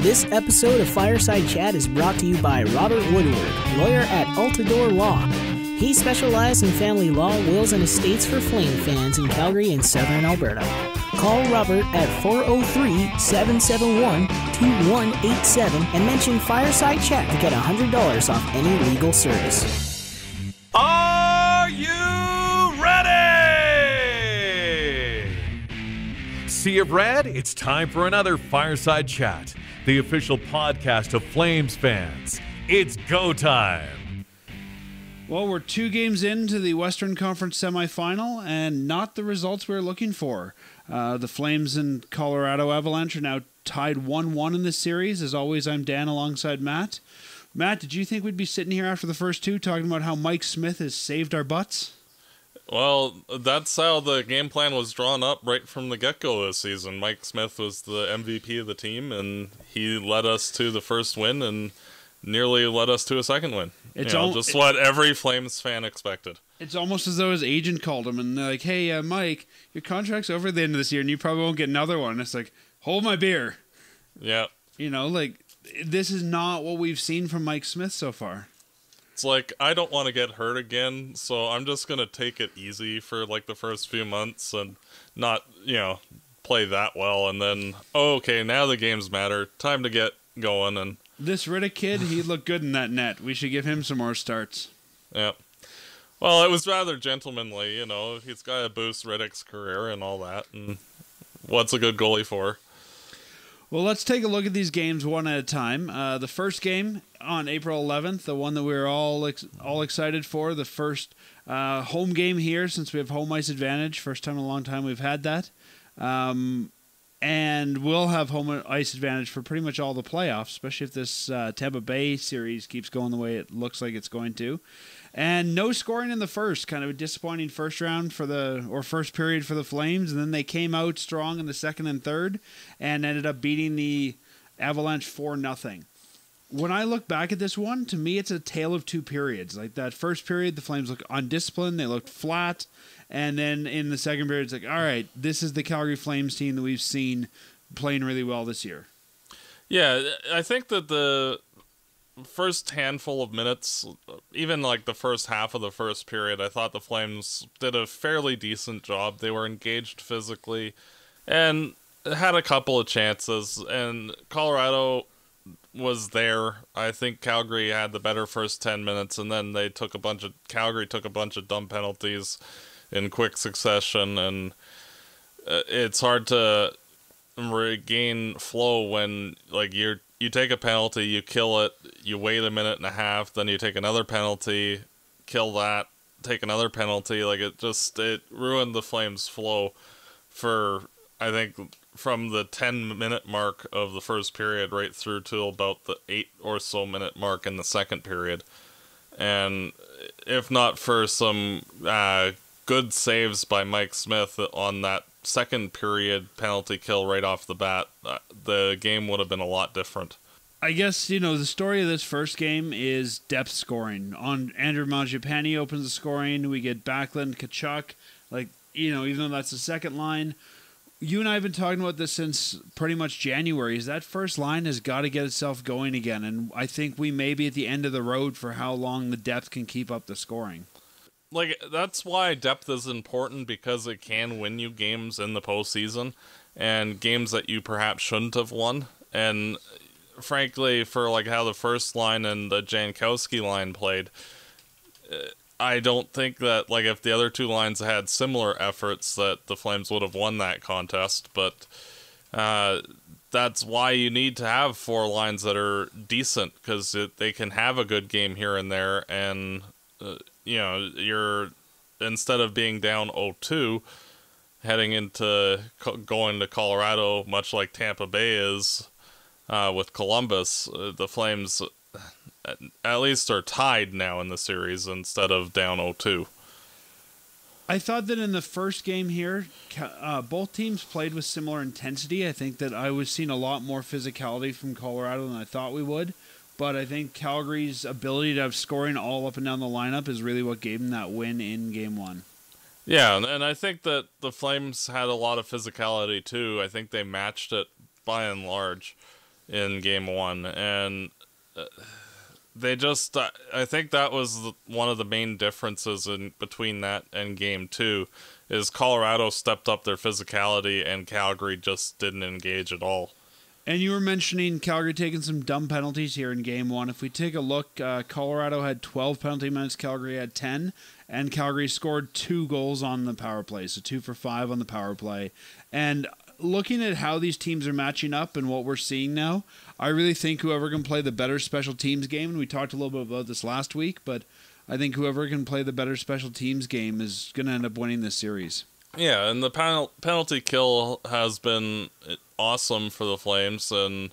This episode of Fireside Chat is brought to you by Robert Woodward, lawyer at Altidore Law. He specializes in family law, wills, and estates for Flame fans in Calgary and Southern Alberta. Call Robert at 403-771-2187 and mention Fireside Chat to get $100 off any legal service. Are you ready? Sea of Red, it's time for another Fireside Chat, the official podcast of Flames fans. It's go time. Well, we're two games into the Western Conference semifinal and not the results we were looking for. The Flames and Colorado Avalanche are now tied 1-1 in this series. As always, I'm Dan alongside Matt. Matt, did you think we'd be sitting here after the first two talking about how Mike Smith has saved our butts? Well, that's how the game plan was drawn up right from the get-go this season. Mike Smith was the MVP of the team, and he led us to the first win and nearly led us to a second win. It's just what every Flames fan expected. It's almost as though his agent called him and they're like, hey, Mike, your contract's over at the end of this year, and you probably won't get another one. And it's like, hold my beer. Yeah. You know, like, this is not what we've seen from Mike Smith so far. It's like, I don't want to get hurt again, so I'm just going to take it easy for, like, the first few months and not, you know, play that well. And then, oh, okay, now the games matter. Time to get going. And this Rittich kid, he looked good in that net. We should give him some more starts. Yep. Yeah. Well, it was rather gentlemanly, you know. He's got to boost Rittich's career and all that. And what's a good goalie for? Well, let's take a look at these games one at a time. The first game on April 11th, the one that we were all excited for, the first home game here since we have home ice advantage. First time in a long time we've had that. And we'll have home ice advantage for pretty much all the playoffs, especially if this Tampa Bay series keeps going the way it looks like it's going to. And no scoring in the first, kind of a disappointing first round first period for the Flames. And then they came out strong in the second and third and ended up beating the Avalanche 4-0. When I look back at this one, to me, it's a tale of two periods. Like that first period, the Flames looked undisciplined. They looked flat. And then in the second period, it's like, all right, this is the Calgary Flames team that we've seen playing really well this year. Yeah, I think that the first handful of minutes, even like the first half of the first period, I thought the Flames did a fairly decent job. They were engaged physically and had a couple of chances, and Colorado was there. I think Calgary had the better first 10 minutes, and then they took Calgary took a bunch of dumb penalties in quick succession, and it's hard to regain flow when, like, you take a penalty, you kill it, you wait a minute and a half, then you take another penalty, kill that, take another penalty. Like, it ruined the Flames' flow for, I think, from the 10-minute mark of the first period right through to about the 8 or so minute mark in the second period. And if not for some good saves by Mike Smith on that second period penalty kill right off the bat, the game would have been a lot different. I guess, you know, the story of this first game is depth scoring. On Andrew Mangiapane opens the scoring, we get Backlund, Kachuk, like, you know, even though that's the second line. You and I have been talking about this since pretty much January, is that first line has got to get itself going again, and I think we may be at the end of the road for how long the depth can keep up the scoring. Like, that's why depth is important, because it can win you games in the postseason and games that you perhaps shouldn't have won. And frankly, for like how the first line and the Jankowski line played, I don't think that, like, if the other two lines had similar efforts that the Flames would have won that contest. But that's why you need to have four lines that are decent, because they can have a good game here and there, and you know, you're, instead of being down 0-2, heading into going to Colorado, much like Tampa Bay is with Columbus, the Flames at least are tied now in the series instead of down 0-2. I thought that in the first game here, both teams played with similar intensity. I think that I was seeing a lot more physicality from Colorado than I thought we would. But I think Calgary's ability to have scoring all up and down the lineup is really what gave them that win in Game 1. Yeah, and I think that the Flames had a lot of physicality too. I think they matched it by and large. in game one. And they just, I think that was one of the main differences in between that and game two, is Colorado stepped up their physicality and Calgary just didn't engage at all. And you were mentioning Calgary taking some dumb penalties here in game one. If we take a look, Colorado had 12 penalty minutes, Calgary had 10, and Calgary scored 2 goals on the power play, so 2 for 5 on the power play. And looking at how these teams are matching up and what we're seeing now, I really think whoever can play the better special teams game, and we talked a little bit about this last week, but I think whoever can play the better special teams game is going to end up winning this series. Yeah, and the penalty kill has been awesome for the Flames, and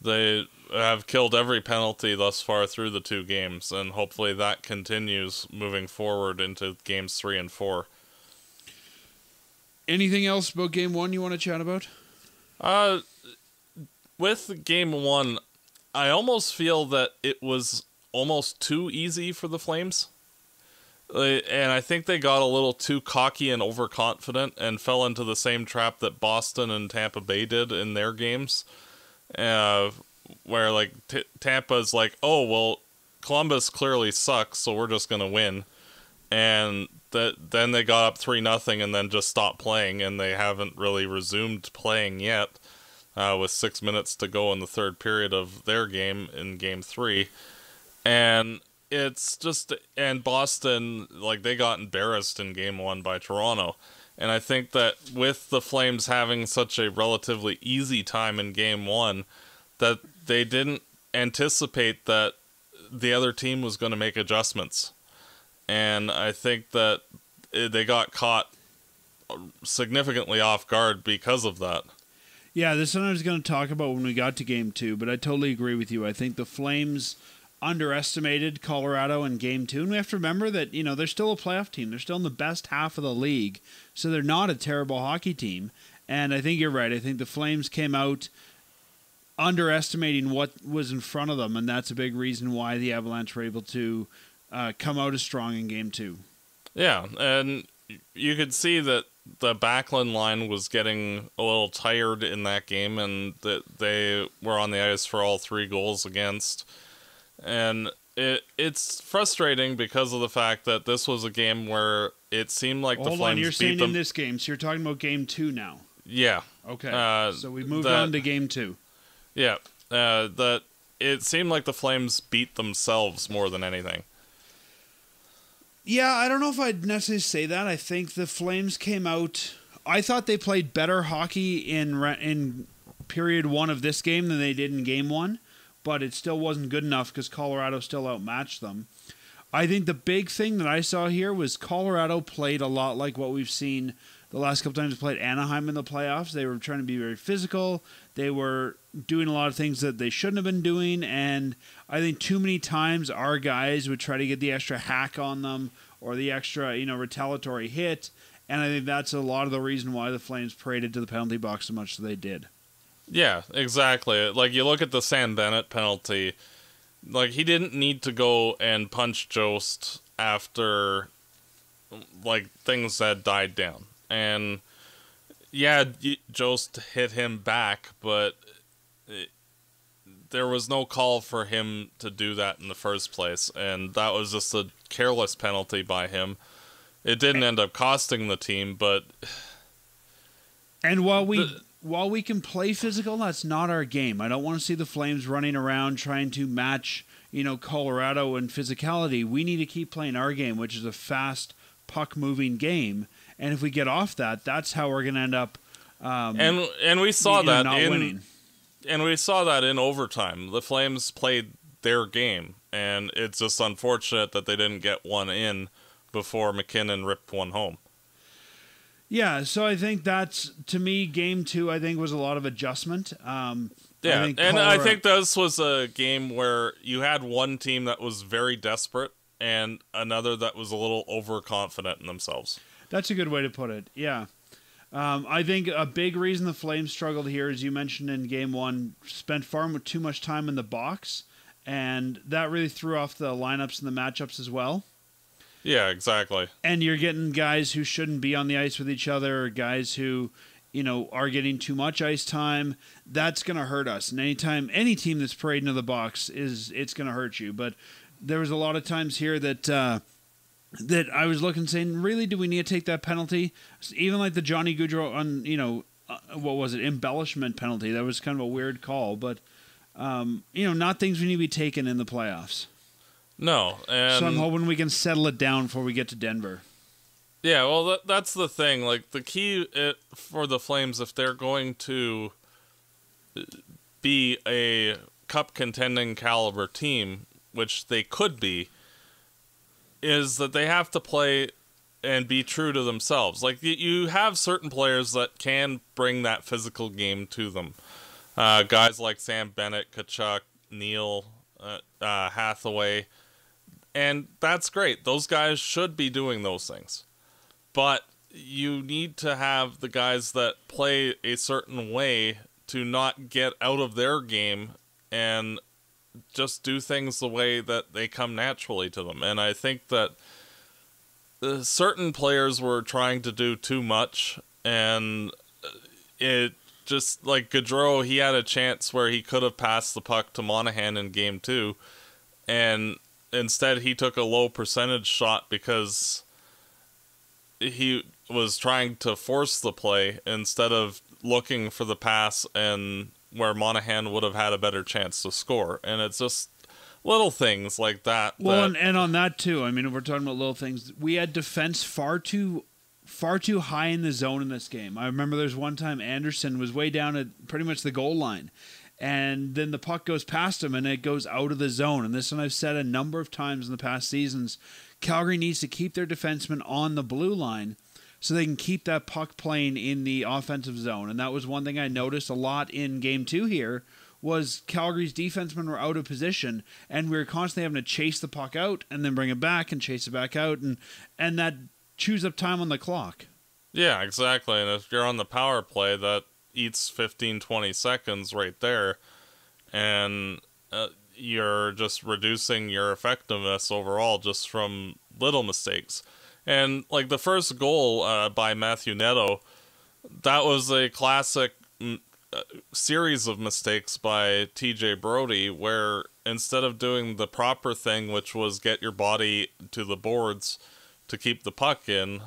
they have killed every penalty thus far through the 2 games, and hopefully that continues moving forward into games 3 and 4. Anything else about game one you want to chat about? With game one, I almost feel that it was almost too easy for the Flames. And I think they got a little too cocky and overconfident and fell into the same trap that Boston and Tampa Bay did in their games, where like Tampa's like, oh, well, Columbus clearly sucks, so we're just going to win. And then they got up 3-0 and then just stopped playing, and they haven't really resumed playing yet, with 6 minutes to go in the third period of their game in game 3. And it's just, and Boston, like, they got embarrassed in game one by Toronto. And I think that with the Flames having such a relatively easy time in game one, that they didn't anticipate that the other team was going to make adjustments. And I think that they got caught significantly off guard because of that. Yeah, this one I was going to talk about when we got to game two, but I totally agree with you. I think the Flames underestimated Colorado in game two, and we have to remember that, you know, they're still a playoff team, they're still in the best half of the league, so they're not a terrible hockey team. And I think you're right, I think the Flames came out underestimating what was in front of them, and that's a big reason why the Avalanche were able to come out as strong in game two. Yeah, and you could see that the Backlund line was getting a little tired in that game, and that they were on the ice for all 3 goals against. And it's frustrating because of the fact that this was a game where it seemed like the Flames beat them. Hold on, you're saying in this game, so you're talking about game 2 now. Yeah. Okay, so we moved on to game 2. Yeah, that it seemed like the Flames beat themselves more than anything. Yeah, I don't know if I'd necessarily say that. I think the Flames came out, I thought they played better hockey in period 1 of this game than they did in game 1. But it still wasn't good enough because Colorado still outmatched them. I think the big thing that I saw here was Colorado played a lot like what we've seen the last couple times we played Anaheim in the playoffs. They were trying to be very physical. They were doing a lot of things that they shouldn't have been doing. And I think too many times our guys would try to get the extra hack on them or the extra, you know, retaliatory hit. And I think that's a lot of the reason why the Flames paraded to the penalty box so much as they did. Yeah, exactly. Like, you look at the Sam Bennett penalty, like, he didn't need to go and punch Jost after, like, things had died down. And, yeah, Jost hit him back, but there was no call for him to do that in the first place, and that was just a careless penalty by him. It didn't end up costing the team, but... And while we can play physical, that's not our game. I don't want to see the Flames running around trying to match, you know, Colorado in physicality. We need to keep playing our game, which is a fast, puck-moving game. And if we get off that, that's how we're going to end up. And we saw that not winning. And we saw that in overtime. The Flames played their game, and it's just unfortunate that they didn't get one in before MacKinnon ripped one home. Yeah, so I think that's, to me, game two, I think, was a lot of adjustment. Yeah, I think this was a game where you had one team that was very desperate and another that was a little overconfident in themselves. That's a good way to put it, yeah. I think a big reason the Flames struggled here, as you mentioned in game one, spent far too much time in the box, and that really threw off the lineups and the matchups as well. Yeah, exactly. And you're getting guys who shouldn't be on the ice with each other, guys who, you know, are getting too much ice time, that's going to hurt us. And anytime any team that's parading to the box is, it's going to hurt you. But there was a lot of times here that that I was looking, saying, really, do we need to take that penalty? Even like the Johnny Gaudreau on, you know, what was it, embellishment penalty? That was kind of a weird call, but you know, not things we need to be taking in the playoffs. No, and so I'm hoping we can settle it down before we get to Denver. Yeah, well, that's the thing. Like, the key for the Flames, if they're going to be a cup-contending caliber team, which they could be, is that they have to play and be true to themselves. Like, you have certain players that can bring that physical game to them. Guys like Sam Bennett, Kachuk, Neil, Hathaway. And that's great. Those guys should be doing those things. But you need to have the guys that play a certain way to not get out of their game and just do things the way that they come naturally to them. And I think that certain players were trying to do too much, and it just, like Gaudreau, he had a chance where he could have passed the puck to Monahan in game two, and instead he took a low percentage shot because he was trying to force the play instead of looking for the pass, and where Monahan would have had a better chance to score. And it's just little things like that. Well, and on that too, I mean, if we're talking about little things, we had defense far too high in the zone in this game. I remember there's one time Anderson was way down at pretty much the goal line, and then the puck goes past him and it goes out of the zone. And this one I've said a number of times in the past seasons, Calgary needs to keep their defensemen on the blue line so they can keep that puck playing in the offensive zone. And that was one thing I noticed a lot in Game 2 here, was Calgary's defensemen were out of position, and we were constantly having to chase the puck out and then bring it back and chase it back out, and that chews up time on the clock. Yeah, exactly. And if you're on the power play, that eats 15, 20 seconds right there, and you're just reducing your effectiveness overall just from little mistakes. And, like, the first goal by Matthew Nieto, that was a classic series of mistakes by TJ Brodie, where instead of doing the proper thing, which was get your body to the boards to keep the puck in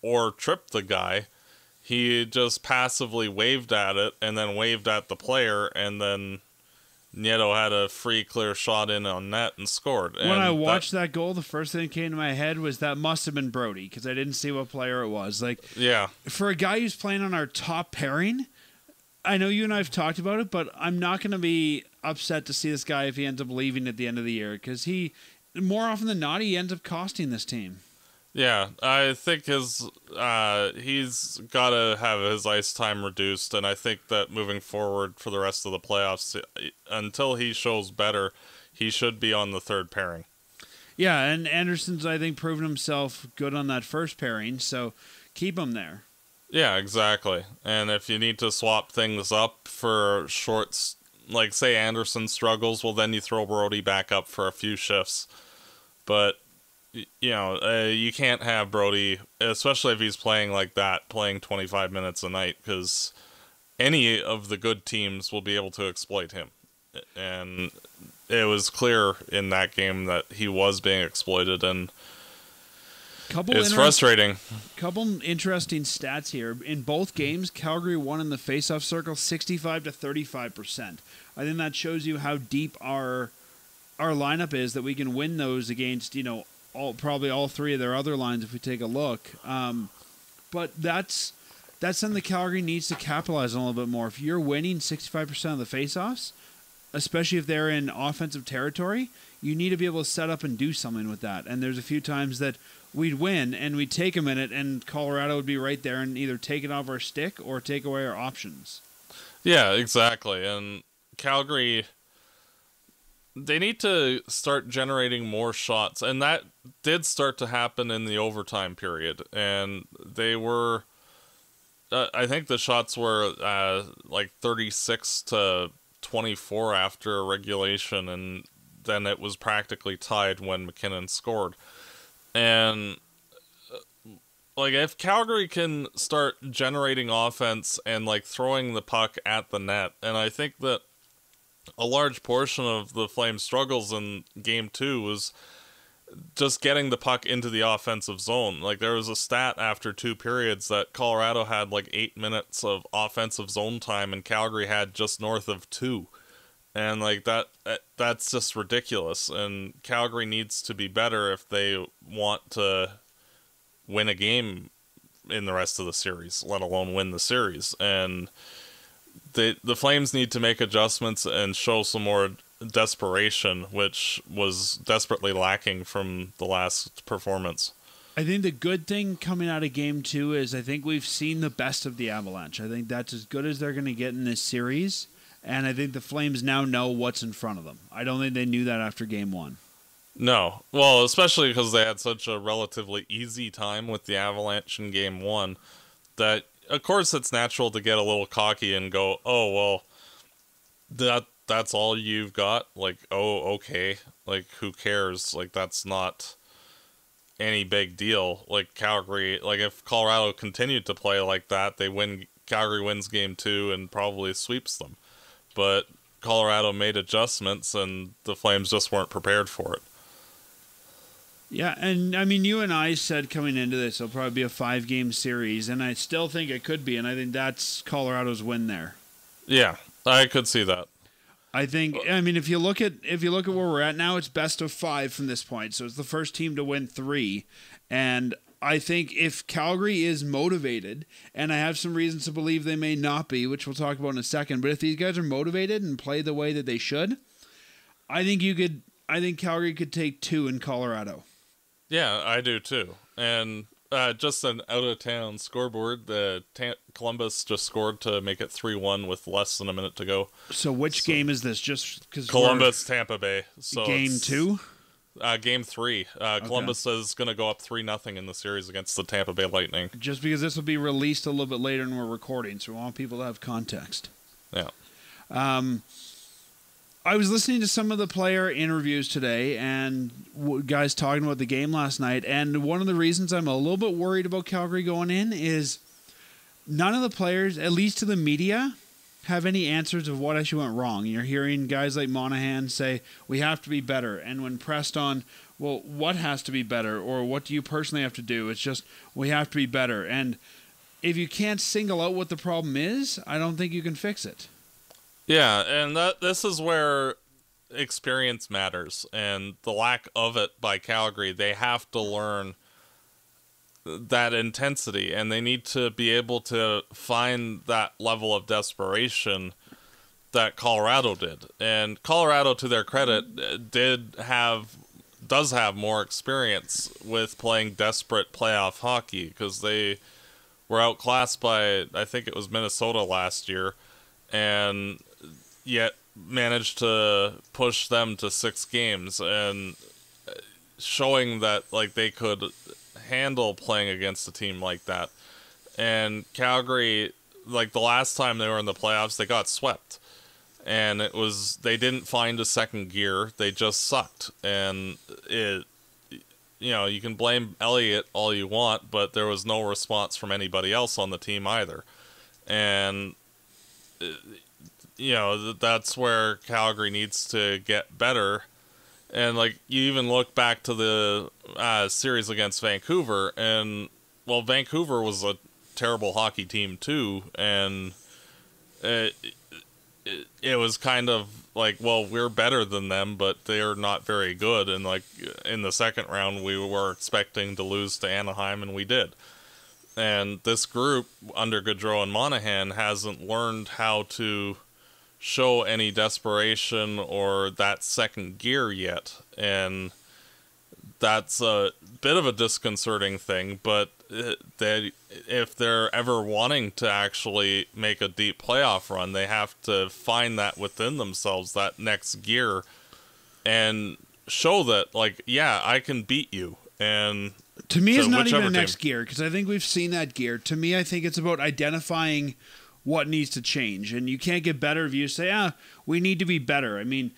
or trip the guy, he just passively waved at it and then waved at the player, and then Nieto had a free, clear shot in on net and scored. And when I watched that goal, the first thing that came to my head was that must have been Brodie, because I didn't see what player it was. Like, yeah, for a guy who's playing on our top pairing, I know you and I have talked about it, but I'm not going to be upset to see this guy if he ends up leaving at the end of the year, because he, more often than not, he ends up costing this team. Yeah, I think his he's got to have his ice time reduced, and I think that moving forward for the rest of the playoffs, until he shows better, he should be on the third pairing. Yeah, and Anderson's, I think, proven himself good on that first pairing, so keep him there. Yeah, exactly. And if you need to swap things up for shorts, like, say Anderson struggles, well, then you throw Brodie back up for a few shifts. But you know, you can't have Brodie, especially if he's playing like that, playing 25 minutes a night, because any of the good teams will be able to exploit him. And it was clear in that game that he was being exploited, and it's frustrating. Couple interesting stats here. In both games, Calgary won in the faceoff circle 65 to 35%. I think that shows you how deep our lineup is, that we can win those against, you know, probably all three of their other lines if we take a look. But that's something that Calgary needs to capitalize on a little bit more. If you're winning 65% of the faceoffs, especially if they're in offensive territory, you need to be able to set up and do something with that. And there's a few times that we'd win and we'd take a minute and Colorado would be right there and either take it off our stick or take away our options. Yeah, exactly. And Calgary, they need to start generating more shots, and that did start to happen in the overtime period. And they were, I think the shots were like 36 to 24 after regulation, and then it was practically tied when MacKinnon scored. And Like, if Calgary can start generating offense and, like, throwing the puck at the net, and I think that a large portion of the Flames' struggles in Game 2 was just getting the puck into the offensive zone. Like, there was a stat after two periods that Colorado had, like, 8 minutes of offensive zone time, and Calgary had just north of 2. And, like, that's just ridiculous, and Calgary needs to be better if they want to win a game in the rest of the series, let alone win the series. And the Flames need to make adjustments and show some more desperation, which was desperately lacking from the last performance. I think the good thing coming out of Game 2 is I think we've seen the best of the Avalanche. I think that's as good as they're going to get in this series, and I think the Flames now know what's in front of them. I don't think they knew that after Game 1. No. Well, especially because they had such a relatively easy time with the Avalanche in Game 1 that, of course, it's natural to get a little cocky and go, oh, well, that's all you've got? Like, oh, okay. Like, who cares? Like, that's not any big deal. Like, Calgary, like, if Colorado continued to play like that, they win. Calgary wins Game 2 and probably sweeps them. But Colorado made adjustments, and the Flames just weren't prepared for it. Yeah, and I mean, you and I said coming into this, it'll probably be a 5-game series, and I still think it could be, and I think that's Colorado's win there. Yeah, I could see that. I think, I mean, if you look at where we're at now, it's best of 5 from this point, so it's the first team to win 3, and I think if Calgary is motivated, and I have some reasons to believe they may not be, which we'll talk about in a second, but if these guys are motivated and play the way that they should, I think Calgary could take 2 in Colorado. Yeah, I do too. And just an out-of-town scoreboard. Columbus just scored to make it 3-1 with less than a minute to go. So which game is this? Just 'cause Columbus, Tampa Bay. So Game 2? Game 3. Columbus is going to go up 3-0 in the series against the Tampa Bay Lightning. Just because this will be released a little bit later and we're recording, so we want people to have context. Yeah. I was listening to some of the player interviews today and guys talking about the game last night, and one of the reasons I'm a little bit worried about Calgary going in is none of the players, at least to the media, have any answers of what actually went wrong. You're hearing guys like Monahan say, we have to be better, and when pressed on, well, what has to be better, or what do you personally have to do? It's just, we have to be better, and if you can't single out what the problem is, I don't think you can fix it. Yeah, and this is where experience matters, and the lack of it by Calgary. They have to learn that intensity, and they need to be able to find that level of desperation that Colorado did. And Colorado, to their credit, does have more experience with playing desperate playoff hockey, because they were outclassed by, I think it was Minnesota last year, and yet managed to push them to 6 games, and showing that, like, they could handle playing against a team like that. And Calgary, like, the last time they were in the playoffs, they got swept, and it was, they didn't find a second gear, they just sucked. And it, you know, you can blame Elliott all you want, but there was no response from anybody else on the team either. And you know, that's where Calgary needs to get better. And, like, you even look back to the series against Vancouver, and, well, Vancouver was a terrible hockey team too, and it was kind of like, well, we're better than them, but they're not very good. And, like, in the second round, we were expecting to lose to Anaheim, and we did. And this group, under Gaudreau and Monahan, hasn't learned how to show any desperation or that second gear yet. And that's a bit of a disconcerting thing, but if they're ever wanting to actually make a deep playoff run, they have to find that within themselves, that next gear, and show that, like, yeah, I can beat you. And to me, it's not even the next gear, because I think we've seen that gear. To me, I think it's about identifying what needs to change. And you can't get better if you say, ah, we need to be better. I mean,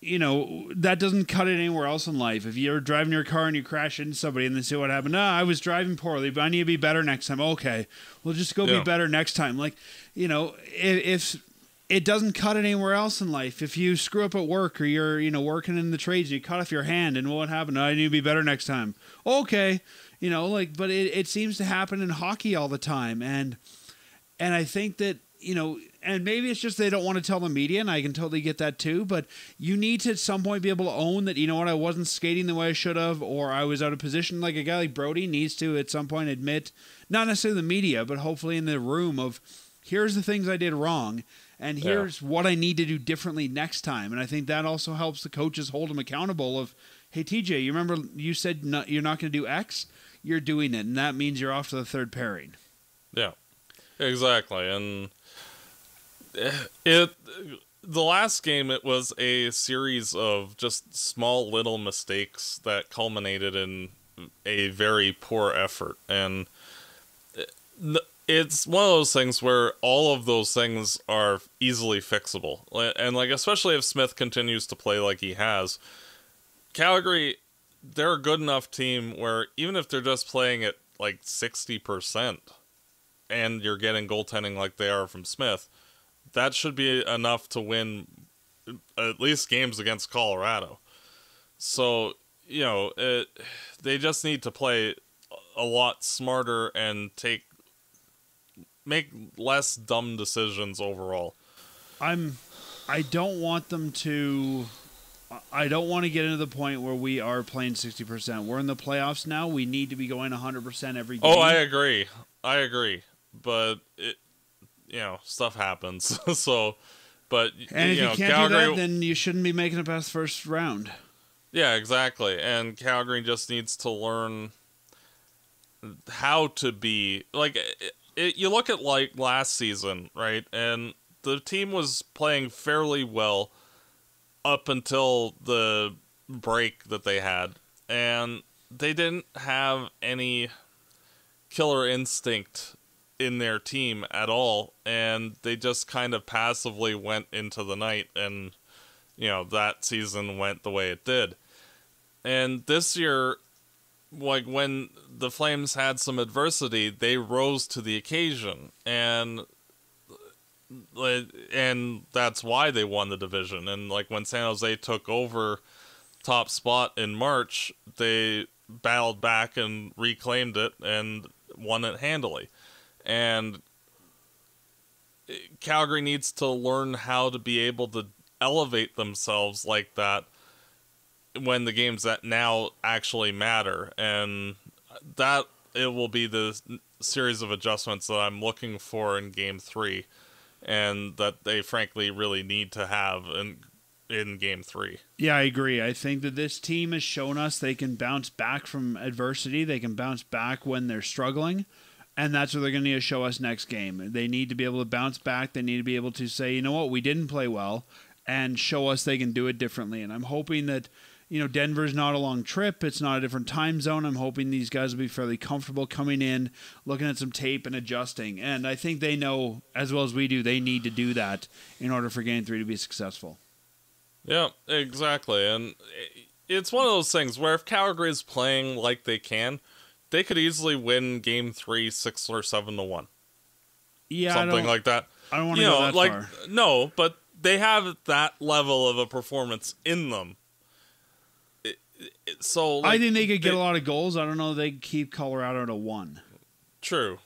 you know, that doesn't cut it anywhere else in life. If you're driving your car and you crash into somebody and they say, what happened? No, I was driving poorly, but I need to be better next time. Okay, we'll just go be better next time. Like, you know, if it doesn't cut it anywhere else in life. If you screw up at work, or you're, you know, working in the trades and you cut off your hand, and what happened? I need to be better next time. Okay. You know, like, but it seems to happen in hockey all the time. And I think that, you know, and maybe it's just they don't want to tell the media, and I can totally get that too, but you need to at some point be able to own that, you know what, I wasn't skating the way I should have, or I was out of position. Like, a guy like Brodie needs to at some point admit, not necessarily the media, but hopefully in the room, of here's the things I did wrong, and here's what I need to do differently next time. And I think that also helps the coaches hold them accountable of, hey, TJ, you remember you said you're not going to do X? You're doing it, and that means you're off to the third pairing. Yeah, exactly. And the last game, it was a series of just small little mistakes that culminated in a very poor effort. And it's one of those things where all of those things are easily fixable. And, like, especially if Smith continues to play like he has, Calgary, they're a good enough team where even if they're just playing at like 60% and you're getting goaltending like they are from Smith, that should be enough to win at least games against Colorado. So, you know, they just need to play a lot smarter and make less dumb decisions overall. I don't want them to. I don't want to get into the point where we are playing 60%. We're in the playoffs now. We need to be going 100% every game. Oh, I agree. But it, you know, stuff happens. So, but and you if know, you can't Calgary, do that, then you shouldn't be making it past first round. Yeah, exactly. And Calgary just needs to learn how to be like. You look at like last season, right? And the team was playing fairly well up until the break that they had, and they didn't have any killer instinct in their team at all, and they just kind of passively went into the night, and, you know, that season went the way it did. And this year, like, when the Flames had some adversity, they rose to the occasion, and that's why they won the division. And, like, when San Jose took over top spot in March, they battled back and reclaimed it and won it handily. And Calgary needs to learn how to be able to elevate themselves like that when the games that now actually matter. And that it will be the series of adjustments that I'm looking for in Game 3, and that they frankly really need to have in Game 3. Yeah, I agree. I think that this team has shown us they can bounce back from adversity. They can bounce back when they're struggling, and that's what they're going to need to show us next game. They need to be able to bounce back. They need to be able to say, you know what, we didn't play well, and show us they can do it differently. And I'm hoping that, you know, Denver's not a long trip. It's not a different time zone. I'm hoping these guys will be fairly comfortable coming in, looking at some tape and adjusting. And I think they know, as well as we do, they need to do that in order for Game 3 to be successful. Yeah, exactly. And it's one of those things where if Calgary is playing like they can, they could easily win Game 3 6 or 7-1. Yeah, something like that. I don't want to go that far. No, but they have that level of a performance in them. So, like, I think they could get a lot of goals. I don't know if they keep Colorado to 1. True.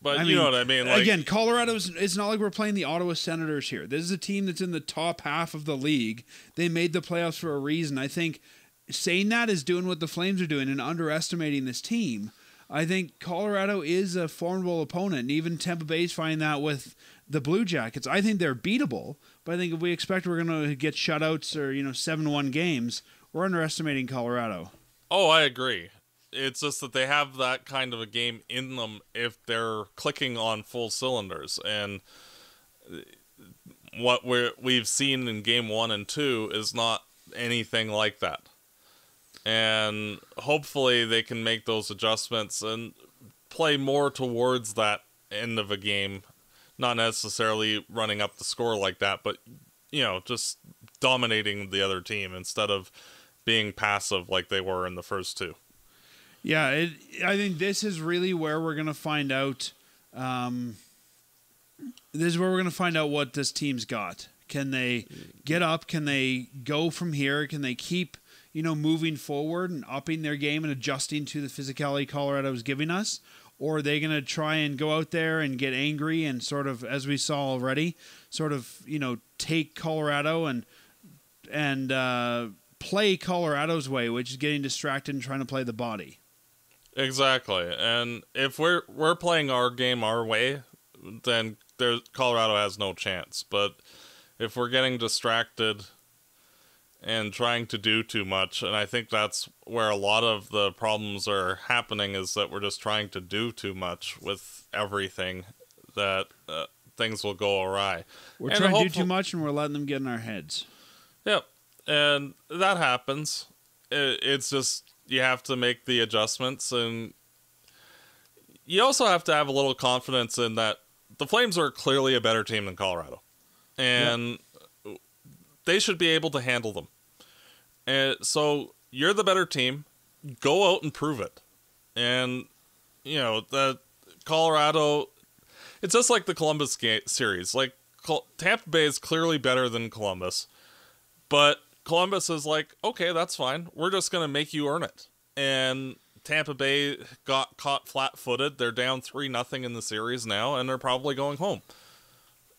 But you know what I mean? Like, again, Colorado's, it's not like we're playing the Ottawa Senators here. This is a team that's in the top half of the league. They made the playoffs for a reason. I think saying that is doing what the Flames are doing and underestimating this team. I think Colorado is a formidable opponent, and even Tampa Bay's finding that with the Blue Jackets. I think they're beatable, but I think if we expect we're going to get shutouts or, you know, 7-1 games, we're underestimating Colorado. Oh, I agree. It's just that they have that kind of a game in them if they're clicking on full cylinders. And what we've seen in Game 1 and 2 is not anything like that. And hopefully they can make those adjustments and play more towards that end of a game. Not necessarily running up the score like that, but, you know, just dominating the other team instead of being passive like they were in the first two. Yeah, I think this is really where we're going to find out. This is where we're going to find out what this team's got. Can they get up? Can they go from here? Can they keep, you know, moving forward and upping their game and adjusting to the physicality Colorado is giving us? Or are they going to try and go out there and get angry and sort of, as we saw already, sort of, you know, take Colorado and play Colorado's way, which is getting distracted and trying to play the body? Exactly. And if we're playing our game our way, then Colorado has no chance. But if we're getting distracted and trying to do too much, and I think that's where a lot of the problems are happening, is that we're just trying to do too much with everything, that things will go awry. We're trying to do too much, and we're letting them get in our heads. Yep, and that happens. It's just you have to make the adjustments, and you also have to have a little confidence in that the Flames are clearly a better team than Colorado. And yep, they should be able to handle them. And so you're the better team. Go out and prove it. And, you know, the Colorado, it's just like the Columbus series. Like, Tampa Bay is clearly better than Columbus. But Columbus is like, okay, that's fine. We're just going to make you earn it. And Tampa Bay got caught flat-footed. They're down 3-0 in the series now, and they're probably going home,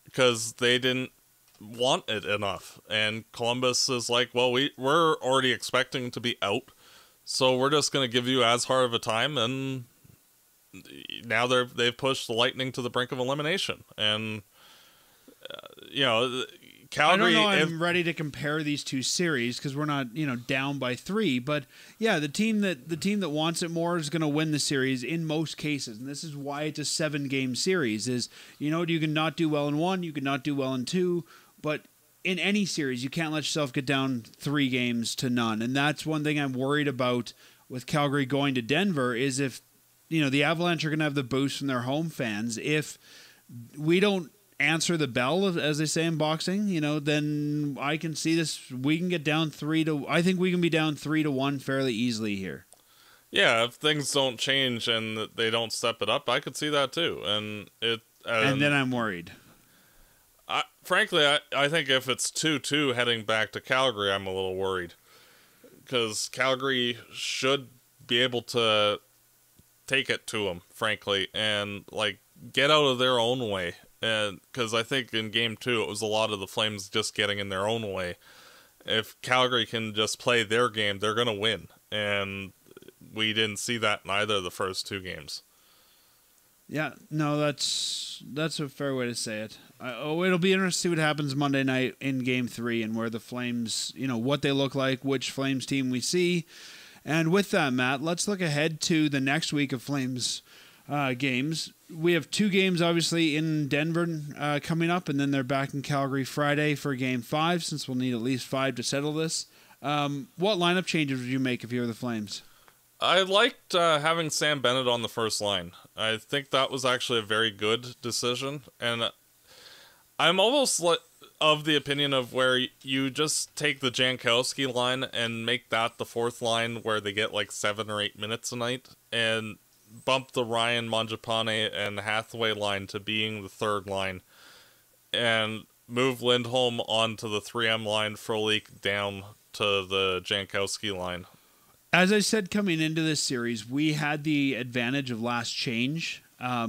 because they didn't want it enough. And Columbus is like, well, we're already expecting to be out, so we're just going to give you as hard of a time. And now they've pushed the Lightning to the brink of elimination. And, you know, Calgary... I'm ready to compare these two series, because we're not, you know, down by 3. But, yeah, the team that wants it more is going to win the series in most cases. And this is why it's a 7-game series, is, you know, you can not do well in 1, you can not do well in 2. But in any series, you can't let yourself get down 3 games to none. And that's one thing I'm worried about with Calgary going to Denver, is if, you know, the Avalanche are going to have the boost from their home fans. If we don't answer the bell, as they say in boxing, you know, then I can see this. We can get down 3-1. I think we can be down 3-1 fairly easily here. Yeah, if things don't change and they don't step it up, I could see that too. And then I'm worried. Frankly, I think if it's 2-2 heading back to Calgary, I'm a little worried, because Calgary should be able to take it to them, frankly, and like get out of their own way. And because I think in Game 2 it was a lot of the Flames just getting in their own way. If Calgary can just play their game, they're going to win. And we didn't see that in either of the first 2 games. Yeah, no, that's a fair way to say it. It'll be interesting to see what happens Monday night in Game 3 and where the Flames, you know, what they look like, which Flames team we see. And with that, Matt, let's look ahead to the next week of Flames games. We have 2 games, obviously, in Denver coming up, and then they're back in Calgary Friday for Game 5, since we'll need at least 5 to settle this. What lineup changes would you make if you were the Flames? I liked having Sam Bennett on the first line. I think that was actually a very good decision, and I'm almost of the opinion of where you just take the Jankowski line and make that the 4th line, where they get like 7 or 8 minutes a night, and bump the Ryan, Mangiapane, and Hathaway line to being the 3rd line, and move Lindholm onto the 3M line, Frolik down to the Jankowski line. As I said, coming into this series, we had the advantage of last change,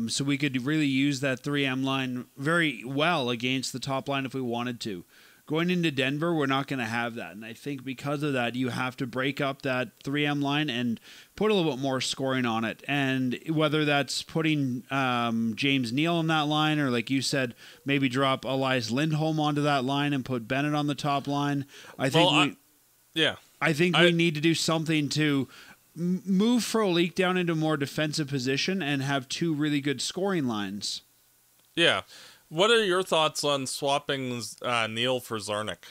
so we could really use that 3M line very well against the top line if we wanted to. Going into Denver, we're not going to have that. And I think because of that, you have to break up that 3M line and put a little bit more scoring on it. And whether that's putting James Neal on that line, or like you said, maybe drop Elias Lindholm onto that line and put Bennett on the top line. I think we need to do something to move Frolik down into a more defensive position and have 2 really good scoring lines. Yeah. What are your thoughts on swapping Neal for Zarnik?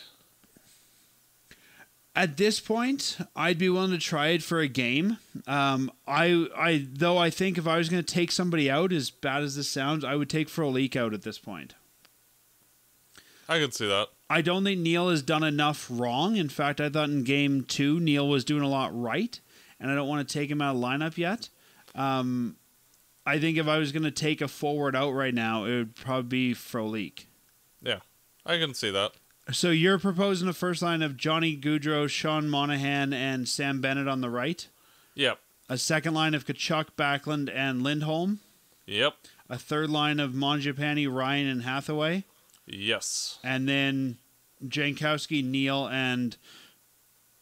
At this point, I'd be willing to try it for a game. I think if I was going to take somebody out, as bad as this sounds, I would take Frolik out at this point. I could see that. I don't think Neil has done enough wrong. In fact, I thought in game two, Neil was doing a lot right, and I don't want to take him out of lineup yet. I think if I was going to take a forward out right now, it would probably be Frolik. Yeah, I can see that. So you're proposing a first line of Johnny Gaudreau, Sean Monahan, and Sam Bennett on the right? Yep. A second line of Kachuk, Backlund, and Lindholm? Yep. A third line of Mangiapane, Ryan, and Hathaway? Yes. And then Jankowski, Neil, and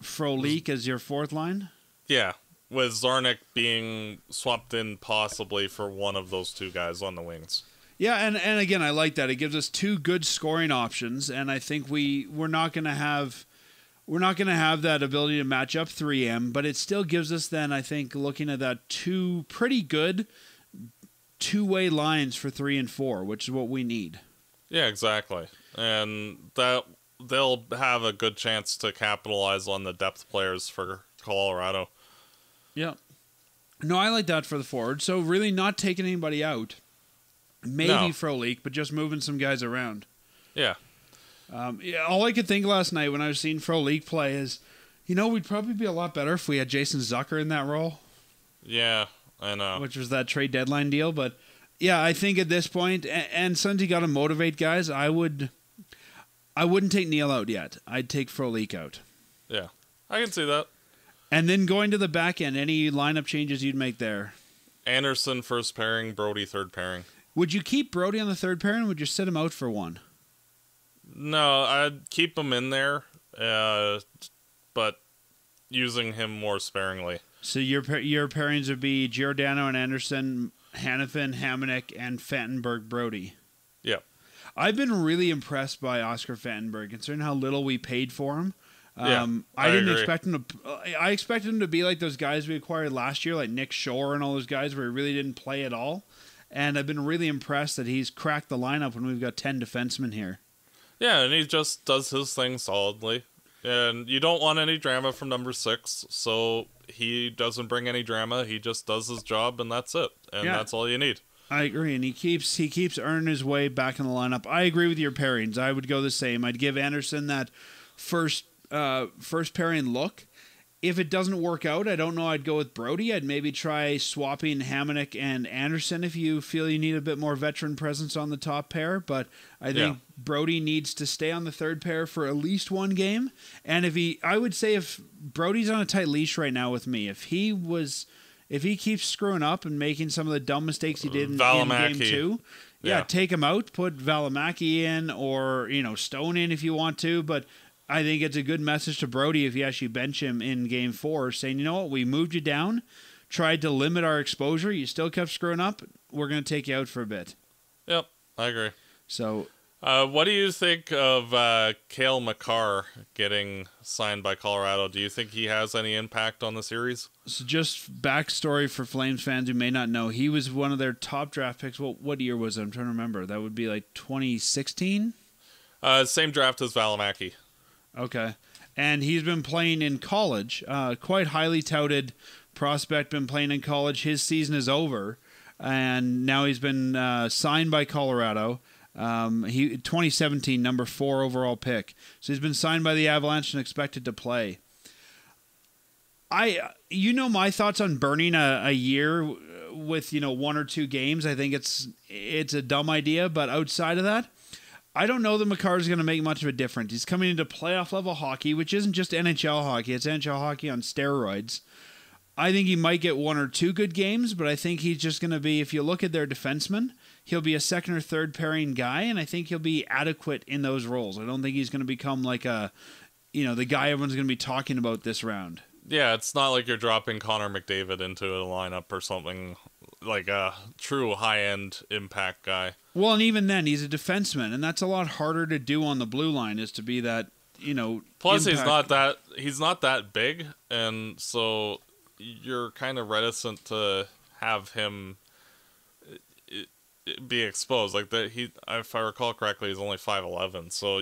Frolik as your fourth line? Yeah, with Zarnik being swapped in possibly for one of those two guys on the wings. Yeah, and again, I like that. It gives us two good scoring options, and I think we're not going to have... We're not going to have that ability to match up 3M, but it still gives us then, I think, looking at that two pretty good two-way lines for 3 and 4, which is what we need. Yeah, exactly. And that they'll have a good chance to capitalize on the depth players for Colorado. Yeah. No, I like that for the forward. So really not taking anybody out. Maybe no. Frolik, but just moving some guys around. Yeah. Yeah, all I could think last night when I was seeing Frolik play is, you know, we'd probably be a lot better if we had Jason Zucker in that role. Yeah, I know. Which was that trade deadline deal. But, yeah, I think at this point, and since you got to motivate guys, I wouldn't take Neil out yet. I'd take Frolik out. Yeah, I can see that. And then going to the back end, any lineup changes you'd make there? Anderson first pairing, Brodie third pairing. Would you keep Brodie on the third pairing, or would you sit him out for one? No, I'd keep him in there, but using him more sparingly. So your pairings would be Giordano and Anderson, Hannafin, Hamonic, and Fantenberg, Brodie. Yeah. I've been really impressed by Oscar Fantenberg, considering how little we paid for him. I didn't agree. Expect him to... I expected him to be like those guys we acquired last year, like Nick Shore and all those guys where he really didn't play at all. And I've been really impressed that he's cracked the lineup when we've got 10 defensemen here. Yeah, and he just does his thing solidly. And you don't want any drama from number 6, so he doesn't bring any drama. He just does his job, and that's it. And yeah, that's all you need. I agree, and he keeps earning his way back in the lineup. I agree with your pairings. I would go the same. I'd give Anderson that first pairing look. If it doesn't work out, I don't know, I'd go with Brodie. I'd maybe try swapping Hamonic and Anderson if you feel you need a bit more veteran presence on the top pair. But I think Brodie needs to stay on the third pair for at least one game. And I would say if Brody's on a tight leash right now with me, if he keeps screwing up and making some of the dumb mistakes he did in game 2, yeah, take him out, put Valimaki in, or, you know, Stone in if you want to, but I think it's a good message to Brodie if you actually bench him in game 4, saying, you know what, we moved you down, tried to limit our exposure, you still kept screwing up, we're going to take you out for a bit. Yep, I agree. So, what do you think of Cale Makar getting signed by Colorado? Do you think he has any impact on the series? So just backstory for Flames fans who may not know, he was one of their top draft picks. Well, what year was it? I'm trying to remember. That would be like 2016? Same draft as Valimaki. Okay. And he's been playing in college, quite highly touted prospect, been playing in college. His season is over, and now he's been signed by Colorado. 2017, number 4 overall pick. So he's been signed by the Avalanche and expected to play. You know my thoughts on burning a year with, you know, 1 or 2 games. I think it's a dumb idea, but outside of that, I don't know that Makar is going to make much of a difference. He's coming into playoff-level hockey, which isn't just NHL hockey. It's NHL hockey on steroids. I think he might get 1 or 2 good games, but I think he's just going to be, if you look at their defensemen, he'll be a second or third pairing guy, and I think he'll be adequate in those roles. I don't think he's going to become like a, you know, the guy everyone's going to be talking about this round. Yeah, it's not like you're dropping Connor McDavid into a lineup or something, like a true high-end impact guy. Well, and even then, he's a defenseman, and that's a lot harder to do on the blue line, is to be that, you know, plus impact. He's not that big, and so you're kind of reticent to have him be exposed. Like that, if I recall correctly, he's only 5'11", so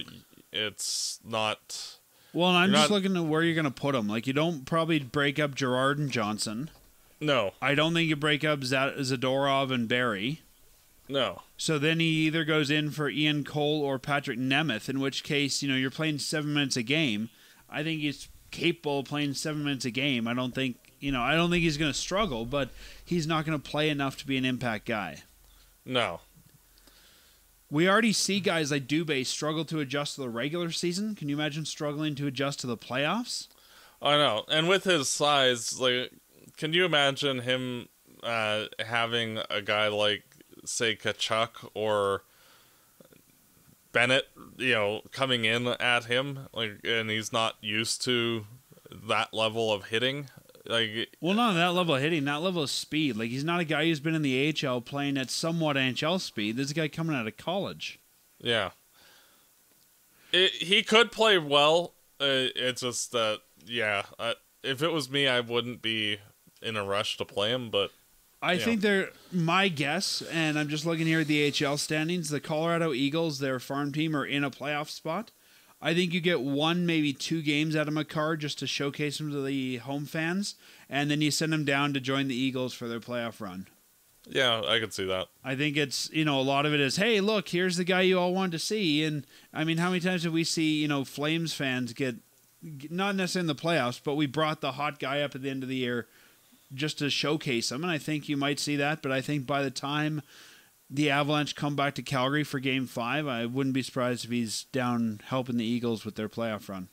it's not. Well, and I'm just looking at where you're going to put him. Like, you don't probably break up Gerard and Johnson. No, I don't think you break up Zadorov and Barry. No. So then he either goes in for Ian Cole or Patrick Nemeth, in which case, you know, you're playing 7 minutes a game. I think he's capable of playing 7 minutes a game. I don't think, you know, I don't think he's going to struggle, but he's not going to play enough to be an impact guy. No. We already see guys like Dubé struggle to adjust to the regular season. Can you imagine struggling to adjust to the playoffs? I know. And with his size, like, can you imagine him having a guy like, say, Kachuk or Bennett, you know, coming in at him, like, and he's not used to that level of hitting? Like, well, not that level of hitting, that level of speed. Like, he's not a guy who's been in the AHL playing at somewhat NHL speed. This is a guy coming out of college. Yeah. He could play well. It's just that, yeah, if it was me, I wouldn't be in a rush to play him, but... I think they're, my guess, and I'm just looking here at the AHL standings, the Colorado Eagles, their farm team, are in a playoff spot. I think you get one, maybe two games out of Makar just to showcase him to the home fans, and then you send him down to join the Eagles for their playoff run. Yeah, I could see that. I think it's, you know, a lot of it is, hey, look, here's the guy you all want to see. And, I mean, how many times did we see, you know, Flames fans get, not necessarily in the playoffs, but we brought the hot guy up at the end of the year just to showcase them, and I think you might see that, but I think by the time the Avalanche come back to Calgary for Game 5, I wouldn't be surprised if he's down helping the Eagles with their playoff run.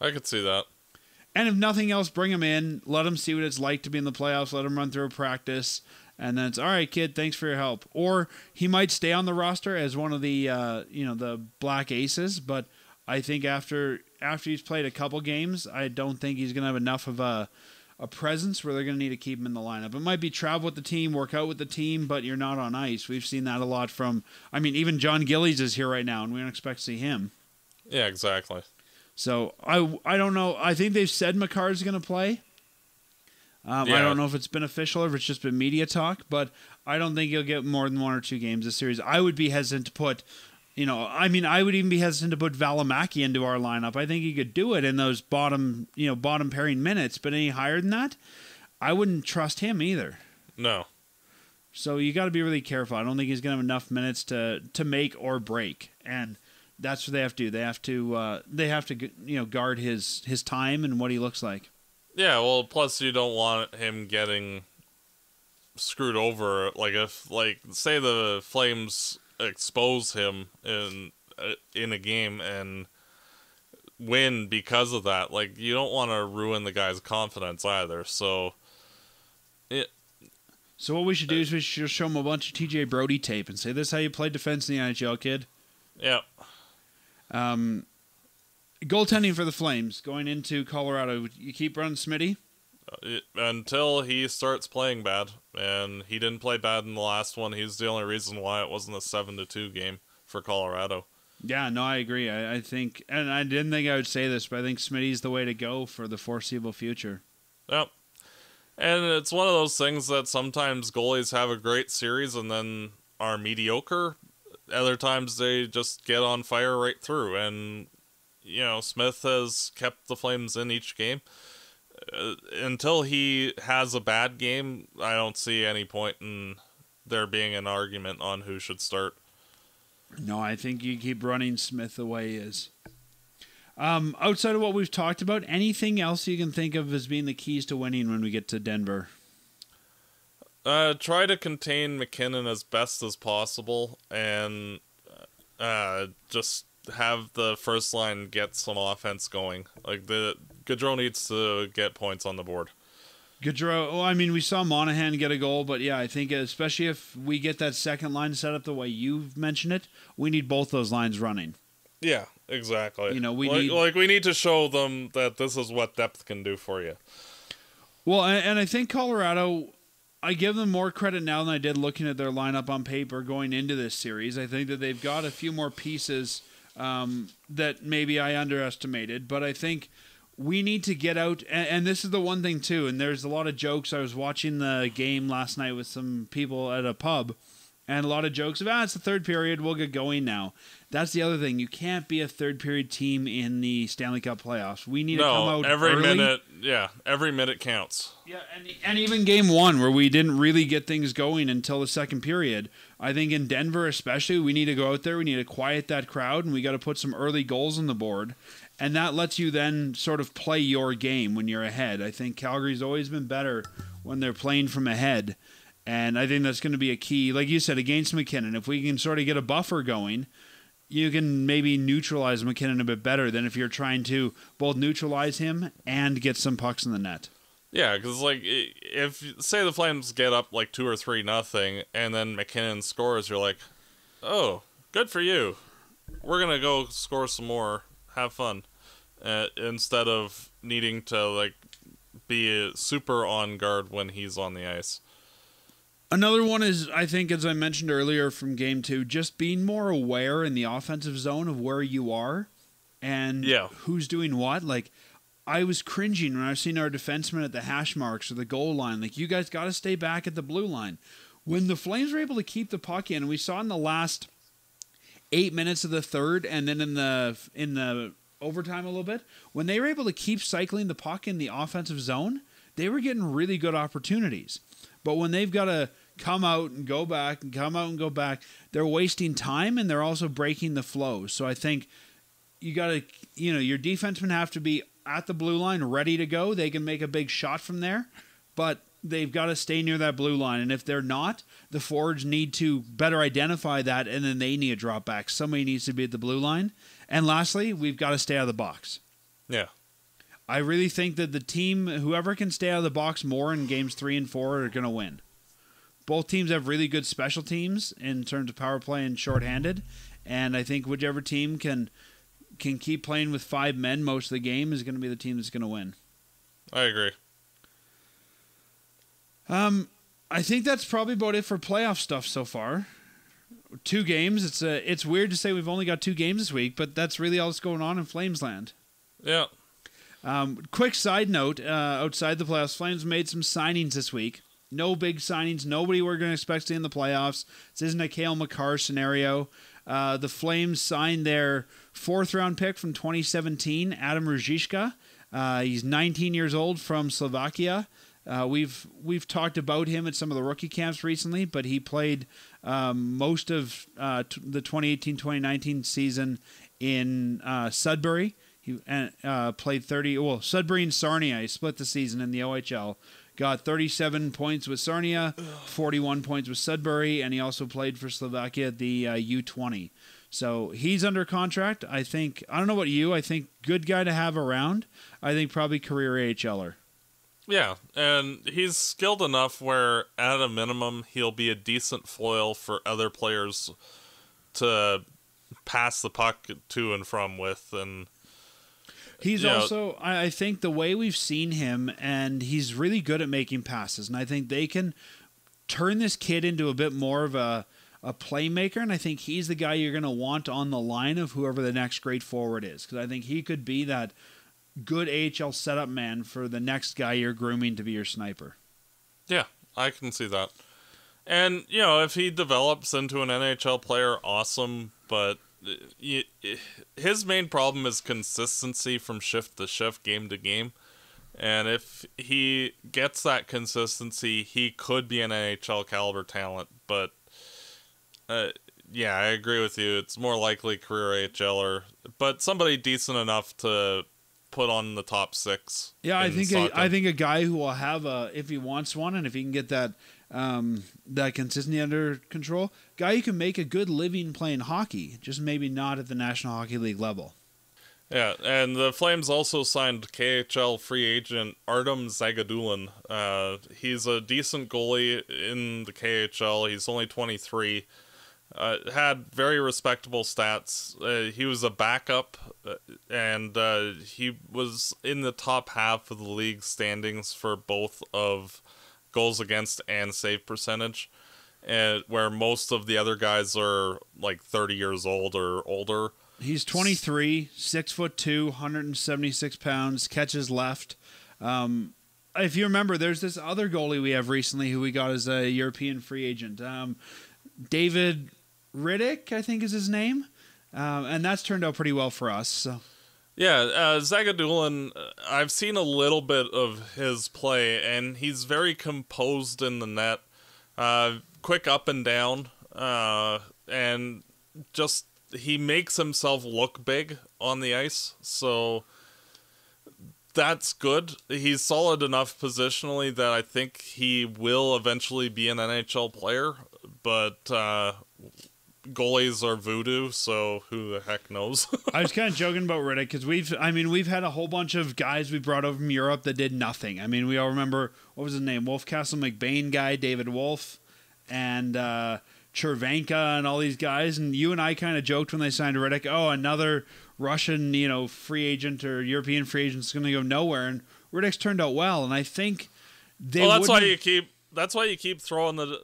I could see that. And if nothing else, bring him in, let him see what it's like to be in the playoffs, let him run through a practice, and then it's, all right, kid, thanks for your help. Or he might stay on the roster as one of the, you know, the Black Aces, but I think after he's played a couple games, I don't think he's going to have enough of a presence where they're going to need to keep him in the lineup. It might be travel with the team, work out with the team, but you're not on ice. We've seen that a lot from, I mean, even John Gillies is here right now, and we don't expect to see him. Yeah, exactly. So, I don't know. I think they've said Makar's going to play. Yeah. I don't know if it's been official or if it's just been media talk, but I don't think he'll get more than one or two games this series. I would be hesitant to put, you know, I mean, I would even be hesitant to put Valimaki into our lineup. I think he could do it in those bottom, you know, bottom pairing minutes, but any higher than that, I wouldn't trust him either. No. So you got to be really careful. I don't think he's going to have enough minutes to make or break, and that's what they have to do. They have to you know, guard his time and what he looks like. Yeah, well, plus you don't want him getting screwed over. Like if, like, say the Flames expose him in a game and win because of that. Like, you don't want to ruin the guy's confidence either. So what we should do is we should show him a bunch of TJ Brodie tape and say, "This is how you play defense in the NHL, kid." Yeah. Goaltending for the Flames going into Colorado. You keep running Smitty until he starts playing bad, and he didn't play bad in the last one. He's the only reason why it wasn't a 7-2 game for Colorado. Yeah, no, I agree. I think, and I didn't think I would say this, but I think Smitty's the way to go for the foreseeable future. Yep. And it's one of those things that sometimes goalies have a great series and then are mediocre. Other times they just get on fire right through, and, you know, Smith has kept the Flames in each game. Until he has a bad game, I don't see any point in there being an argument on who should start. No, I think you keep running Smith the way he is. Outside of what we've talked about, anything else you can think of as being the keys to winning when we get to Denver? Try to contain MacKinnon as best as possible, and just have the first line get some offense going. Like, the Gaudreau needs to get points on the board. Gaudreau, well, I mean, we saw Monahan get a goal, but yeah, I think especially if we get that second line set up the way you've mentioned it, we need both those lines running. Yeah, exactly. You know, we need to show them that this is what depth can do for you. Well, and I think Colorado, I give them more credit now than I did looking at their lineup on paper going into this series. I think that they've got a few more pieces that maybe I underestimated, but I think we need to get out, and this is the one thing too, and there's a lot of jokes. I was watching the game last night with some people at a pub, And a lot of jokes of, it's the third period, we'll get going now. That's the other thing. You can't be a third period team in the Stanley Cup playoffs. We need to come out every early. Minute. Yeah, every minute counts. Yeah, and even game one, where we didn't really get things going until the second period. I think in Denver especially, we need to go out there. We need to quiet that crowd, and we got to put some early goals on the board. And that lets you then sort of play your game when you're ahead. I think Calgary's always been better when they're playing from ahead. And I think that's going to be a key, like you said, against MacKinnon. If we can sort of get a buffer going, you can maybe neutralize MacKinnon a bit better than if you're trying to both neutralize him and get some pucks in the net. Yeah, because, like, if, say, the Flames get up, like, 2 or 3-0, and then MacKinnon scores, you're like, oh, good for you. We're going to go score some more. Have fun. Instead of needing to, like, be super on guard when he's on the ice. Another one is, I think, as I mentioned earlier from Game 2, just being more aware in the offensive zone of where you are and who's doing what. Like, I was cringing when I was seeing our defensemen at the hash marks or the goal line. Like, you guys got to stay back at the blue line. When the Flames were able to keep the puck in, and we saw in the last 8 minutes of the third and then in the overtime a little bit, when they were able to keep cycling the puck in the offensive zone, they were getting really good opportunities. But when they've got to come out and go back and come out and go back, they're wasting time and they're also breaking the flow. So I think you got to, your defensemen have to be at the blue line, ready to go. They can make a big shot from there, but they've got to stay near that blue line. And if they're not, the forwards need to better identify that, and then they need to drop back. Somebody needs to be at the blue line. And lastly, we've got to stay out of the box. Yeah. I really think that the team, whoever can stay out of the box more in games 3 and 4, are going to win. Both teams have really good special teams in terms of power play and shorthanded, and I think whichever team can keep playing with 5 men most of the game is going to be the team that's going to win. I agree. I think that's probably about it for playoff stuff so far. 2 games. It's weird to say we've only got 2 games this week, but that's really all that's going on in Flamesland. Yeah. Quick side note, outside the playoffs, Flames made some signings this week. No big signings. Nobody we're going to expect to in the playoffs. This isn't a Cale Makar scenario. The Flames signed their 4th-round pick from 2017, Adam Ruzicka. He's 19 years old from Slovakia. We've talked about him at some of the rookie camps recently, but he played most of the 2018-2019 season in Sudbury. He played 30. Well, Sudbury and Sarnia. He split the season in the OHL. Got 37 points with Sarnia, 41 points with Sudbury, and he also played for Slovakia at the U20. So he's under contract. I don't know about you. I think good guy to have around. I think probably career AHLer. Yeah, and he's skilled enough where at a minimum he'll be a decent foil for other players to pass the puck to and from with, and. He's also, I think, the way we've seen him, and he's really good at making passes. And I think they can turn this kid into a bit more of a playmaker. And I think he's the guy you're going to want on the line of whoever the next great forward is. Because I think he could be that good AHL setup man for the next guy you're grooming to be your sniper. Yeah, I can see that. And, if he develops into an NHL player, awesome, but... his main problem is consistency from shift to shift, game to game. And if he gets that consistency, he could be an NHL caliber talent. But, I agree with you. It's more likely career AHLer, but somebody decent enough to put on the top 6. Yeah, I think a guy who will have if he wants one, and if he can get that... that consistency under control, guy who can make a good living playing hockey, just maybe not at the National Hockey League level. Yeah, and the Flames also signed KHL free agent Artyom Zagidulin. He's a decent goalie in the KHL. He's only 23. Had very respectable stats. He was a backup, and he was in the top half of the league standings for both of goals against and save percentage, and where most of the other guys are like 30 years old or older. He's 23, 6'2", 176 pounds, catches left. If you remember, there's this other goalie we have recently who we got as a European free agent. David Rittich, I think is his name. And that's turned out pretty well for us. So. Yeah, Zagidulin, I've seen a little bit of his play, and he's very composed in the net. Quick up and down, and just he makes himself look big on the ice, so that's good. He's solid enough positionally that I think he will eventually be an NHL player, but goalies are voodoo, so who the heck knows? I was kind of joking about Rittich because we've had a whole bunch of guys we brought over from Europe that did nothing. I mean, we all remember, what was his name? Wolfcastle McBain guy, David Wolf, and Chervenka and all these guys. And you and I kind of joked when they signed Rittich, oh, another Russian, free agent or European free agent is going to go nowhere. And Riddich's turned out well. And I think that's why you keep throwing the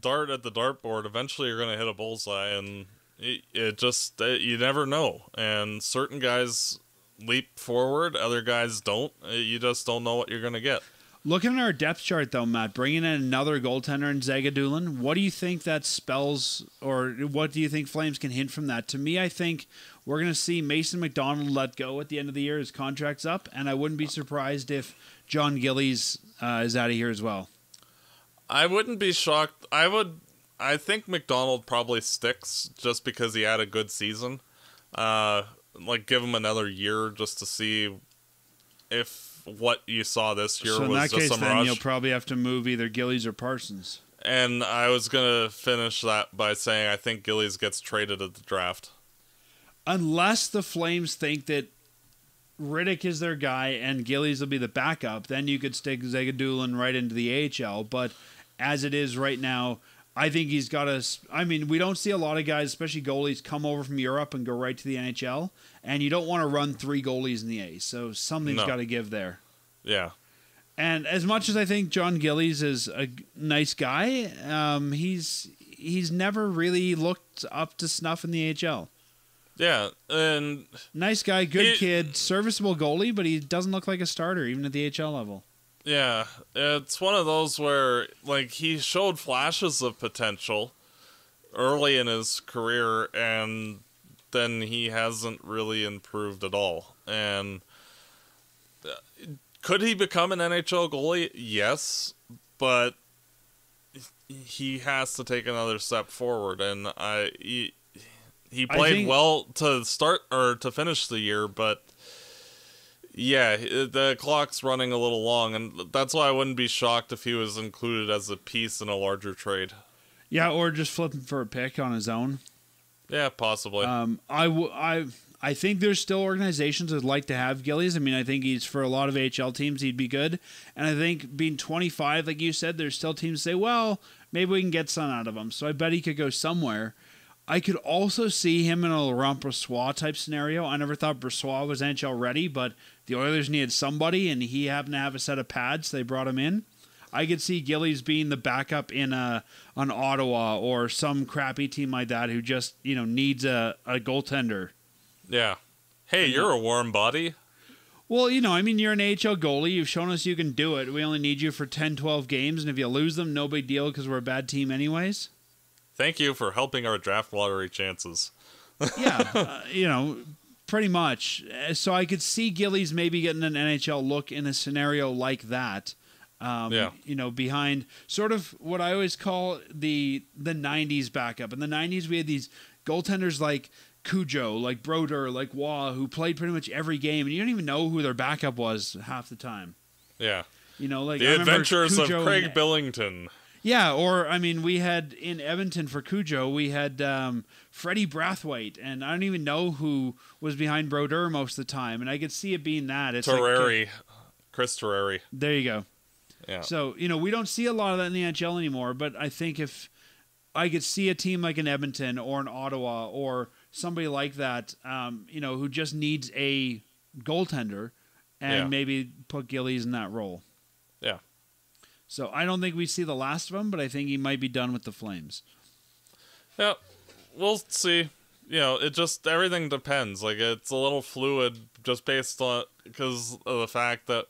dart at the dartboard. Eventually you're going to hit a bullseye, and it just you never know, and certain guys leap forward, other guys don't. You just don't know what you're going to get. Looking at our depth chart though, Matt, bringing in another goaltender in Zagidulin, what do you think that spells, or what do you think Flames can hint from that? To me, I think we're going to see Mason McDonald let go at the end of the year. His contract's up, and I wouldn't be surprised if John Gillies is out of here as well. I wouldn't be shocked. I think McDonald probably sticks just because he had a good season. Give him another year just to see if what you saw this year was just some rush. So in that case, then you'll probably have to move either Gillies or Parsons. And I was going to finish that by saying I think Gillies gets traded at the draft. Unless the Flames think that Rittich is their guy and Gillies will be the backup, then you could stick Zagidulin right into the AHL. But as it is right now, I think he's got a... I mean, we don't see a lot of guys, especially goalies, come over from Europe and go right to the NHL, and you don't want to run three goalies in the A, so something's got to give there. Yeah. And as much as I think John Gillies is a nice guy, he's never really looked up to snuff in the AHL. Yeah, and... nice guy, good kid, serviceable goalie, but he doesn't look like a starter, even at the AHL level. Yeah, it's one of those where, he showed flashes of potential early in his career, and then he hasn't really improved at all. And could he become an NHL goalie? Yes, but he has to take another step forward, and He played well to start or to finish the year, but yeah, the clock's running a little long, and that's why I wouldn't be shocked if he was included as a piece in a larger trade. Yeah, or just flipping for a pick on his own. Yeah, possibly. I think there's still organizations that'd like to have Gillies. I mean, I think he's for a lot of AHL teams, he'd be good. And I think being 25, like you said, there's still teams that say, well, maybe we can get some out of him. So I bet he could go somewhere. I could also see him in a Laurent Brossoit type scenario. I never thought Brossoit was NHL ready, but the Oilers needed somebody, and he happened to have a set of pads, so they brought him in. I could see Gillies being the backup in an Ottawa or some crappy team like that who just needs a goaltender. Yeah. Hey, you're a warm body. Well, you're an AHL goalie. You've shown us you can do it. We only need you for 10, 12 games, and if you lose them, no big deal because we're a bad team anyways. Thank you for helping our draft lottery chances. Yeah, pretty much. So I could see Gillies maybe getting an NHL look in a scenario like that. Behind sort of what I always call the 90s backup. In the 90s, we had these goaltenders like Cujo, like Broder, like Waugh, who played pretty much every game, and you don't even know who their backup was half the time. Yeah. The Adventures of Craig Billington. Yeah, or, we had in Edmonton for Cujo, we had Freddie Brathwaite, and I don't even know who was behind Brodeur most of the time, and I could see it being that. It's Terreri. Chris Terreri. There you go. Yeah. So, we don't see a lot of that in the NHL anymore, but I think if I could see a team like an Edmonton or an Ottawa or somebody like that, who just needs a goaltender and maybe put Gillies in that role. Yeah. So I don't think we see the last of him, but I think he might be done with the Flames. Yeah, we'll see. It just, everything depends. It's a little fluid just based on, because of the fact that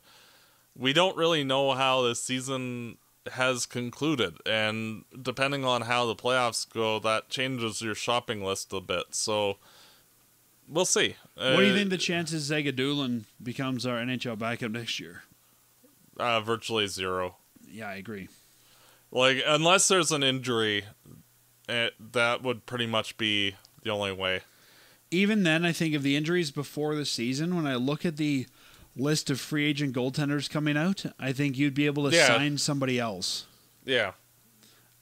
we don't really know how this season has concluded, and depending on how the playoffs go, that changes your shopping list a bit. So we'll see. What do you think the chances Zagidulin becomes our NHL backup next year? Virtually zero. Yeah, I agree. Like, unless there's an injury, that would pretty much be the only way. Even then, I think of the injuries before the season, when I look at the list of free agent goaltenders coming out, I think you'd be able to sign somebody else. Yeah.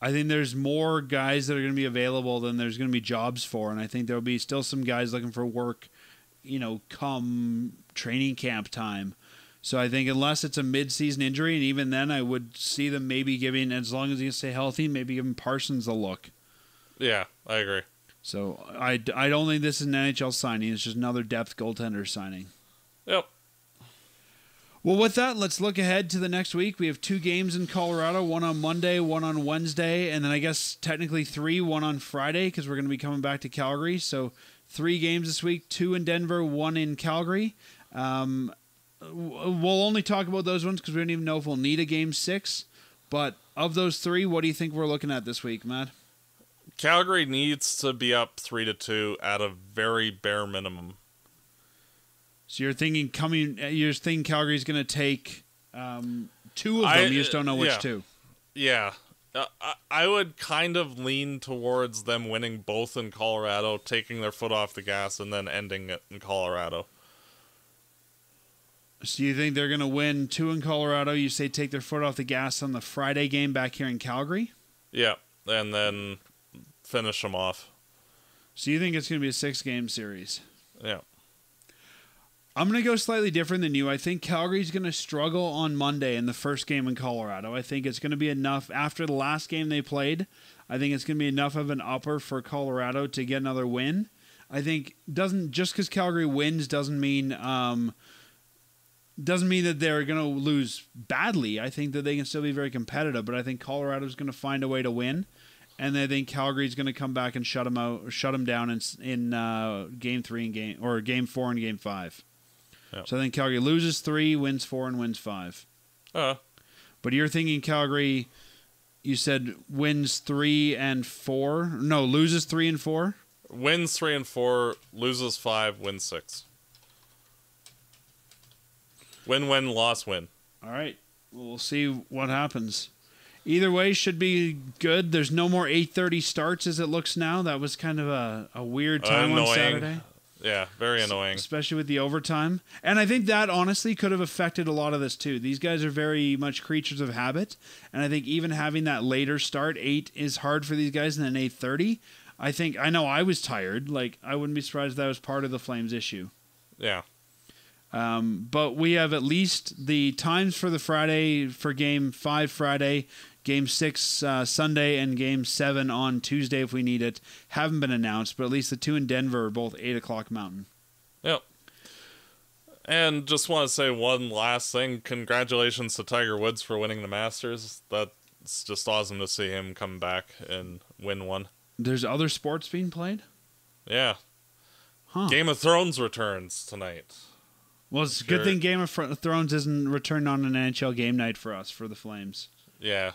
I think there's more guys that are going to be available than there's going to be jobs for, and I think there'll be still some guys looking for work, you know, come training camp time. So I think unless it's a mid-season injury, and even then I would see them maybe giving, as long as he can stay healthy, maybe giving Parsons a look. Yeah, I agree. So I don't think this is an NHL signing. It's just another depth goaltender signing. Yep. Well, with that, let's look ahead to the next week. We have two games in Colorado, one on Monday, one on Wednesday, and then I guess technically three, one on Friday, because we're going to be coming back to Calgary. So three games this week, two in Denver, one in Calgary. We'll only talk about those ones because we don't even know if we'll need a Game 6. But of those three, what do you think we're looking at this week, Matt? Calgary needs to be up 3-2 at a very bare minimum. So you're thinking Calgary's going to take two of them. You just don't know which two. Yeah. I would kind of lean towards them winning both in Colorado, taking their foot off the gas, and then ending it in Colorado. So you think they're going to win two in Colorado? You say take their foot off the gas on the Friday game back here in Calgary? Yeah, and then finish them off. So you think it's going to be a 6-game series? Yeah. I'm going to go slightly different than you. I think Calgary's going to struggle on Monday in the first game in Colorado. I think it's going to be enough. After the last game they played, I think it's going to be enough of an upper for Colorado to get another win. I think just because Calgary wins doesn't mean that they're going to lose badly. I think that they can still be very competitive, but I think Colorado's going to find a way to win, and I think Calgary's going to come back and shut them down in game 4 and game 5. Yeah. So I think Calgary loses 3, wins 4, and wins 5. But you're thinking Calgary, you said wins 3 and 4? No, loses 3 and 4? Wins 3 and 4, loses 5, wins 6. Win-win, loss-win. All right. We'll see what happens. Either way, should be good. There's no more 8:30 starts as it looks now. That was kind of a weird time on Saturday. Yeah, very annoying. Especially with the overtime. And I think that honestly could have affected a lot of this too. These guys are very much creatures of habit. And I think even having that later start, 8 is hard for these guys, and then 8:30. I know I was tired. Like, I wouldn't be surprised if that was part of the Flames issue. Yeah. But we have at least the times for the Friday, for Game 5 Friday, Game 6 Sunday, and Game 7 on Tuesday if we need it. Haven't been announced, but at least the two in Denver are both 8 o'clock Mountain. Yep. And just want to say one last thing. Congratulations to Tiger Woods for winning the Masters. That's just awesome to see him come back and win one. There's other sports being played? Yeah. Huh. Game of Thrones returns tonight. Well, it's a good thing Game of Thrones isn't returned on an NHL game night for us, for the Flames. Yeah.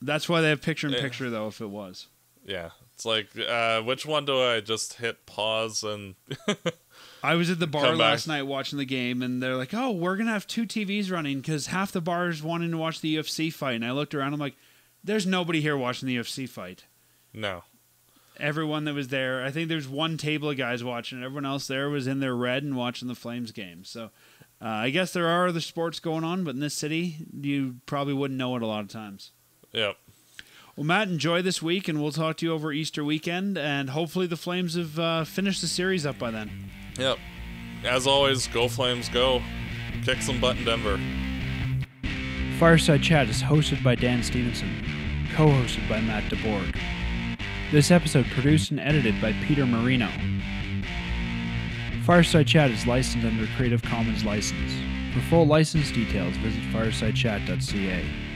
That's why they have picture-in-picture, though, if it was. Yeah. It's like, which one do I just hit pause and... I was at the bar last night watching the game, and they're like, oh, we're going to have 2 TVs running because half the bar is wanting to watch the UFC fight. And I looked around, I'm like, there's nobody here watching the UFC fight. No. Everyone that was there, I think there's one table of guys watching. Everyone else there was in their red and watching the Flames game. So I guess there are other sports going on, but in this city, you probably wouldn't know it a lot of times. Yep. Well, Matt, enjoy this week, and we'll talk to you over Easter weekend, and hopefully the Flames have finished the series up by then. Yep. As always, go Flames, go. Kick some butt in Denver. Fireside Chat is hosted by Dan Stevenson, co-hosted by Matt DeBorg. This episode produced and edited by Peter Marino. Fireside Chat is licensed under a Creative Commons license. For full license details, visit firesidechat.ca.